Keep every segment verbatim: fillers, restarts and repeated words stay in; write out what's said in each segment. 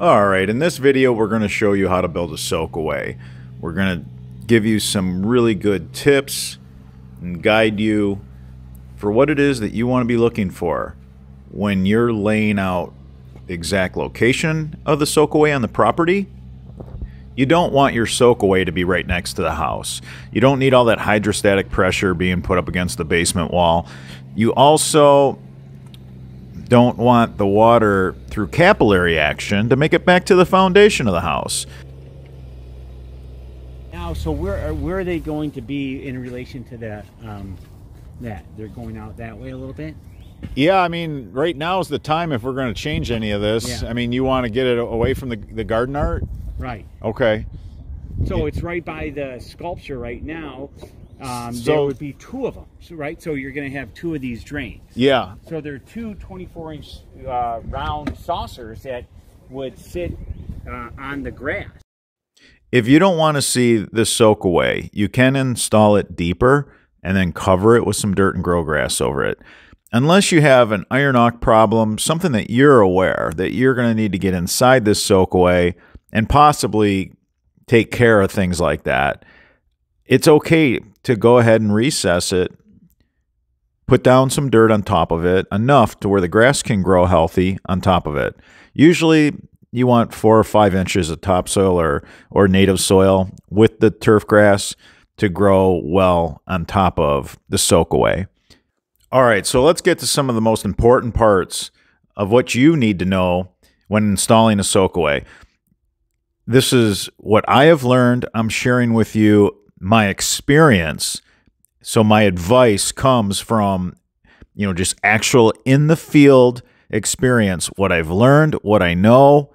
Alright, in this video we're going to show you how to build a soakaway. We're going to give you some really good tips and guide you for what it is that you want to be looking for when you're laying out the exact location of the soakaway on the property. You don't want your soakaway to be right next to the house. You don't need all that hydrostatic pressure being put up against the basement wall. You also don't want the water through capillary action to make it back to the foundation of the house. Now, so where are, where are they going to be in relation to that? Um, that they're going out that way a little bit? Yeah, I mean, right now is the time if we're going to change any of this. Yeah. I mean, you want to get it away from the, the garden art? Right. Okay. So it's right by the sculpture right now. Um, so, there would be two of them, right? So you're going to have two of these drains. Yeah. So there are two twenty-four inch uh, round saucers that would sit uh, on the grass. If you don't want to see the soak away, you can install it deeper and then cover it with some dirt and grow grass over it. Unless you have an iron ock problem, something that you're aware that you're going to need to get inside this soak away and possibly take care of things like that, it's okay to go ahead and recess it, put down some dirt on top of it, enough to where the grass can grow healthy on top of it. Usually you want four or five inches of topsoil or, or native soil with the turf grass to grow well on top of the soakaway. All right, so let's get to some of the most important parts of what you need to know when installing a soakaway. This is what I have learned. I'm sharing with you my experience, so my advice comes from, you know, just actual in the field experience, what I've learned, what I know.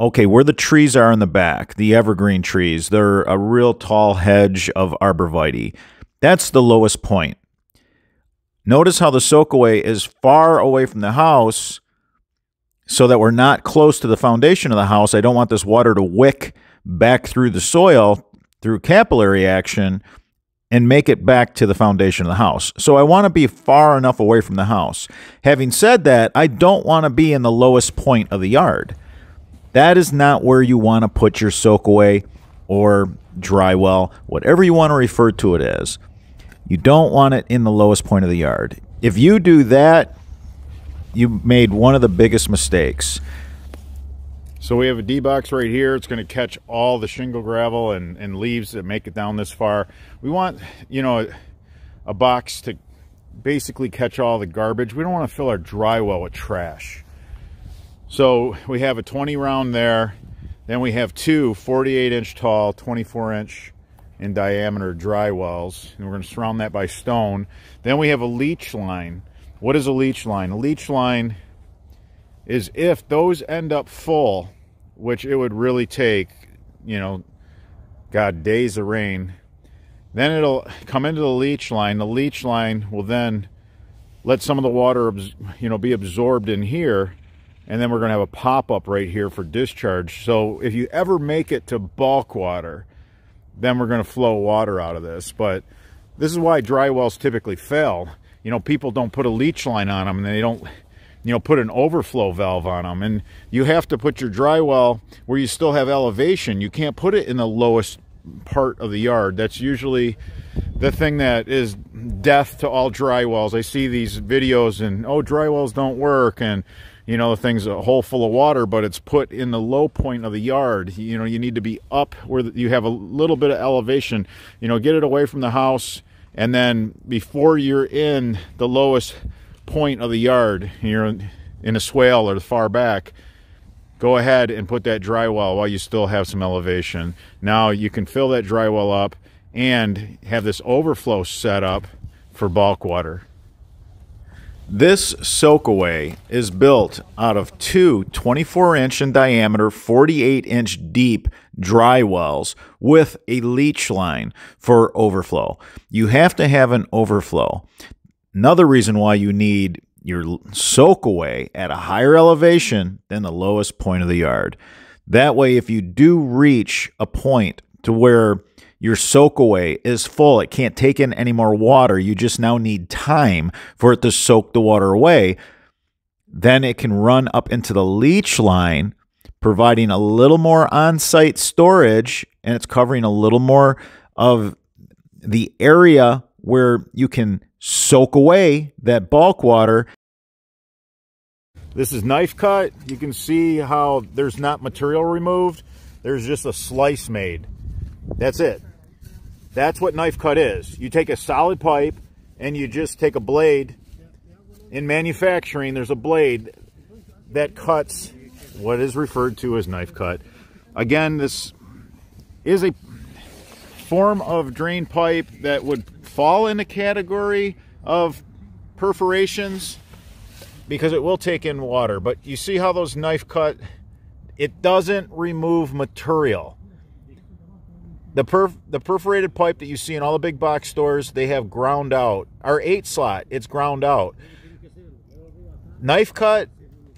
Okay, where the trees are in the back, the evergreen trees, they're a real tall hedge of arborvitae. That's the lowest point. Notice how the soakaway is far away from the house so that we're not close to the foundation of the house. I don't want this water to wick back through the soil through capillary action and make it back to the foundation of the house. So I want to be far enough away from the house. Having said that, I don't want to be in the lowest point of the yard. That is not where you want to put your soakaway or dry well, whatever you want to refer to it as. You don't want it in the lowest point of the yard. If you do that, you made one of the biggest mistakes. So we have a D-box right here. It's going to catch all the shingle gravel and, and leaves that make it down this far. We want, you know, a box to basically catch all the garbage. We don't want to fill our dry well with trash. So we have a twenty round there. Then we have two forty-eight inch tall, twenty-four inch in diameter dry wells. And we're going to surround that by stone. Then we have a leach line. What is a leach line? A leach line is if those end up full, which it would really take, you know, God, days of rain, then it'll come into the leach line. The leach line will then let some of the water, you know, be absorbed in here, and then we're going to have a pop-up right here for discharge. So if you ever make it to bulk water, then we're going to flow water out of this. But this is why dry wells typically fail. You know, people don't put a leach line on them, and they don't, you know, put an overflow valve on them. And you have to put your dry well where you still have elevation. You can't put it in the lowest part of the yard. That's usually the thing that is death to all dry wells. I see these videos and, oh, dry wells don't work, and, you know, the thing's a hole full of water, but it's put in the low point of the yard. You know, you need to be up where you have a little bit of elevation. You know, get it away from the house, and then before you're in the lowest point of the yard, you're in a swale or the far back, go ahead and put that dry well while you still have some elevation. Now you can fill that dry well up and have this overflow set up for bulk water. This soakaway is built out of two twenty-four inch in diameter, forty-eight inch deep dry wells with a leach line for overflow. You have to have an overflow. Another reason why you need your soakaway at a higher elevation than the lowest point of the yard. That way, if you do reach a point to where your soakaway is full, it can't take in any more water, you just now need time for it to soak the water away, then it can run up into the leach line providing a little more on-site storage, and it's covering a little more of the area where you can soak away that bulk water. This is knife cut. You can see how there's not material removed. There's just a slice made. That's it. That's what knife cut is. You take a solid pipe and you just take a blade. In manufacturing, there's a blade that cuts what is referred to as knife cut. Again, this is a form of drain pipe that would fall in the category of perforations because it will take in water. But you see how those knife cut, it doesn't remove material. The, perf the perforated pipe that you see in all the big box stores, they have ground out. Our eight slot, it's ground out. Knife cut,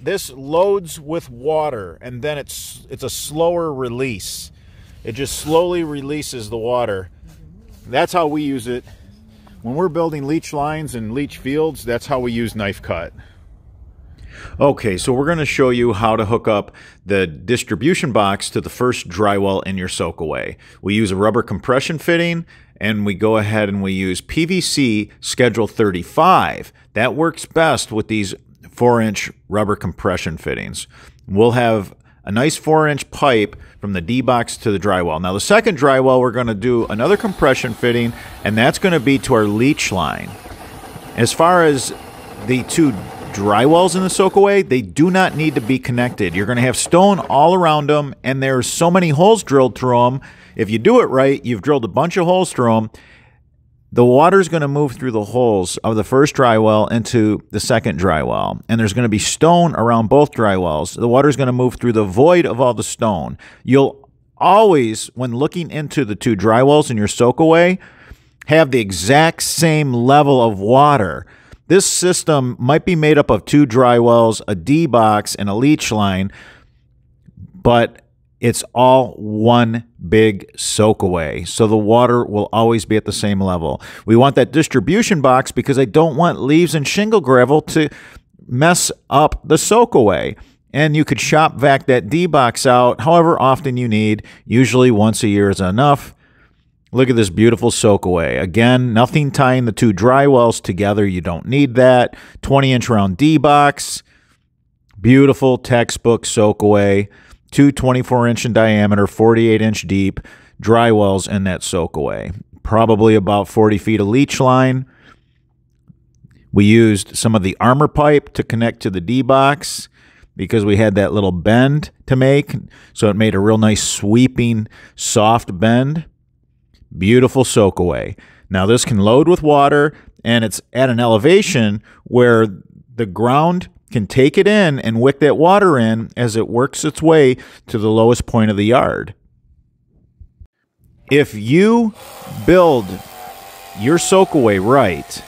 this loads with water, and then it's, it's a slower release. It just slowly releases the water. That's how we use it. When we're building leach lines and leach fields, that's how we use knife cut. Okay, so we're going to show you how to hook up the distribution box to the first dry well in your soak away. We use a rubber compression fitting, and we go ahead and we use P V C Schedule thirty-five. That works best with these four inch rubber compression fittings. We'll have a nice four inch pipe from the D-box to the dry well. Now the second dry well, we're going to do another compression fitting, and that's going to be to our leach line. As far as the two dry wells in the soak away, they do not need to be connected. You're going to have stone all around them, and there's so many holes drilled through them. If you do it right, you've drilled a bunch of holes through them. The water's going to move through the holes of the first dry well into the second dry well, and there's going to be stone around both dry wells. The water's going to move through the void of all the stone. You'll always, when looking into the two dry wells in your soak away, have the exact same level of water. This system might be made up of two dry wells, a D-box, and a leach line, but it's all one big soak away. So the water will always be at the same level. We want that distribution box because I don't want leaves and shingle gravel to mess up the soak away. And you could shop vac that D-box out however often you need. Usually once a year is enough. Look at this beautiful soak away. Again, nothing tying the two dry wells together. You don't need that. twenty inch round D-box. Beautiful textbook soak away. Two twenty-four inch in diameter, forty-eight inch deep dry wells in that soak away. Probably about forty feet of leach line. We used some of the armor pipe to connect to the D-box because we had that little bend to make. So it made a real nice sweeping, soft bend. Beautiful soak away. Now this can load with water, and it's at an elevation where the ground can take it in and wick that water in as it works its way to the lowest point of the yard. If you build your soak away right,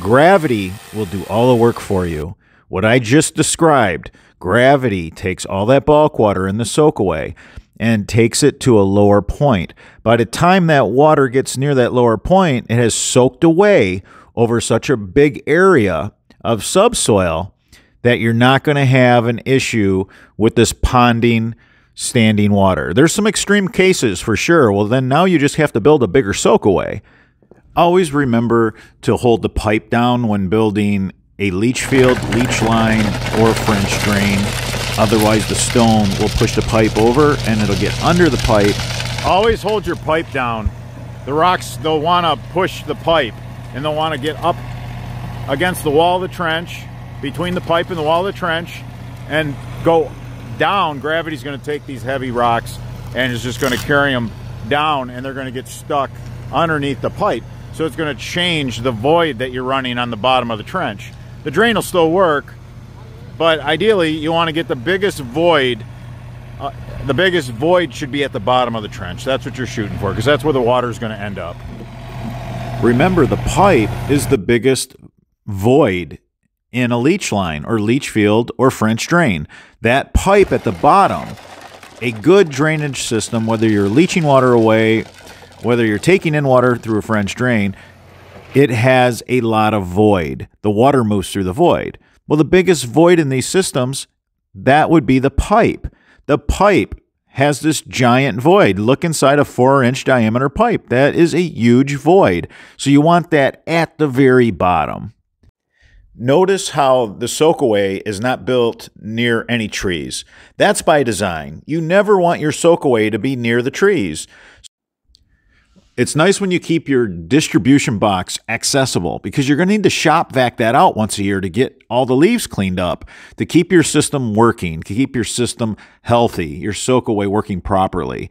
gravity will do all the work for you. What I just described, gravity takes all that bulk water in the soak away and takes it to a lower point. By the time that water gets near that lower point, it has soaked away over such a big area of subsoil that you're not going to have an issue with this ponding standing water. There's some extreme cases for sure. Well, then now you just have to build a bigger soak away. Always remember to hold the pipe down when building a leach field, leach line, or French drain. Otherwise, the stone will push the pipe over and it'll get under the pipe. Always hold your pipe down. The rocks, they'll want to push the pipe, and they'll want to get up against the wall of the trench, between the pipe and the wall of the trench, and go down. Gravity's going to take these heavy rocks and it's just going to carry them down, and they're going to get stuck underneath the pipe. So it's going to change the void that you're running on the bottom of the trench. The drain will still work, but ideally you want to get the biggest void. Uh, the biggest void should be at the bottom of the trench. That's what you're shooting for, because that's where the water is going to end up. Remember, the pipe is the biggest void in a leach line or leach field or French drain. That pipe at the bottom, a good drainage system, whether you're leaching water away, whether you're taking in water through a French drain, it has a lot of void. The water moves through the void. Well, the biggest void in these systems, that would be the pipe. The pipe has this giant void. Look inside a four inch diameter pipe. That is a huge void. So you want that at the very bottom. Notice how the soakaway is not built near any trees. That's by design. You never want your soakaway to be near the trees. It's nice when you keep your distribution box accessible because you're going to need to shop vac that out once a year to get all the leaves cleaned up, to keep your system working, to keep your system healthy, your soakaway working properly.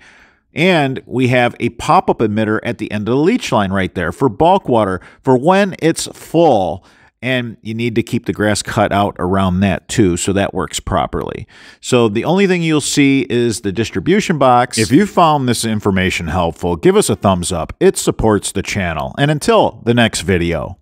And we have a pop-up emitter at the end of the leach line right there for bulk water, for when it's full. And you need to keep the grass cut out around that too, so that works properly. So the only thing you'll see is the distribution box. If you found this information helpful, give us a thumbs up. It supports the channel. And until the next video.